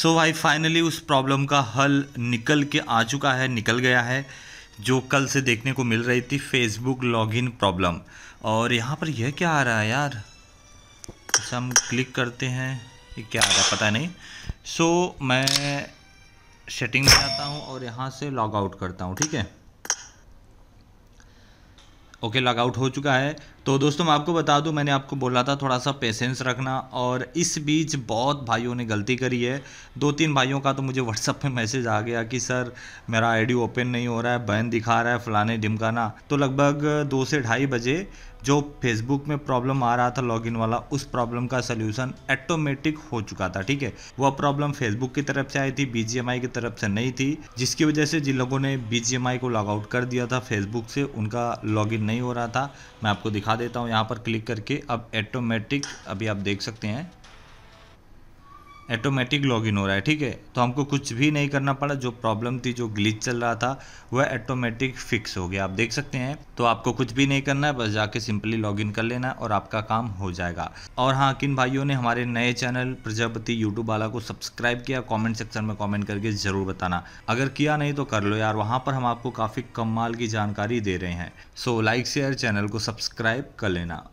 सो भाई फाइनली उस प्रॉब्लम का हल निकल के आ चुका है, निकल गया है, जो कल से देखने को मिल रही थी फेसबुक लॉगिन प्रॉब्लम। और यहाँ पर यह क्या आ रहा है यार, जैसे हम क्लिक करते हैं ये क्या आ रहा है पता नहीं। सो मैं सेटिंग में आता हूँ और यहाँ से लॉग आउट करता हूँ, ठीक है। ओके लॉग आउट हो चुका है। तो दोस्तों मैं आपको बता दूं, मैंने आपको बोला था थोड़ा सा पेशेंस रखना, और इस बीच बहुत भाइयों ने गलती करी है। 2-3 भाइयों का तो मुझे व्हाट्सअप पे मैसेज आ गया कि सर मेरा आईडी ओपन नहीं हो रहा है, बैन दिखा रहा है, फलाने ढिमकाना। तो लगभग 2 से 2:30 बजे जो फेसबुक में प्रॉब्लम आ रहा था लॉगिन वाला, उस प्रॉब्लम का सल्यूशन ऑटोमेटिक हो चुका था, ठीक है। वह प्रॉब्लम फेसबुक की तरफ से आई थी, BGMI की तरफ से नहीं थी, जिसकी वजह से जिन लोगों ने BGMI को लॉग आउट कर दिया था फेसबुक से, उनका लॉगिन नहीं हो रहा था। मैं आपको दिखा देता हूँ यहाँ पर क्लिक करके। अब ऑटोमेटिक, अभी आप देख सकते हैं ऑटोमेटिक लॉगिन हो रहा है, ठीक है। तो हमको कुछ भी नहीं करना पड़ा, जो प्रॉब्लम थी, जो ग्लिच चल रहा था, वह ऑटोमेटिक फिक्स हो गया, आप देख सकते हैं। तो आपको कुछ भी नहीं करना है, बस जाके सिंपली लॉगिन कर लेना और आपका काम हो जाएगा। और हाँ, किन भाइयों ने हमारे नए चैनल प्रजापति यूट्यूब वाला को सब्सक्राइब किया, कॉमेंट सेक्शन में कॉमेंट करके ज़रूर बताना। अगर किया नहीं तो कर लो यार, वहाँ पर हम आपको काफ़ी कमाल की जानकारी दे रहे हैं। सो लाइक शेयर, चैनल को सब्सक्राइब कर लेना।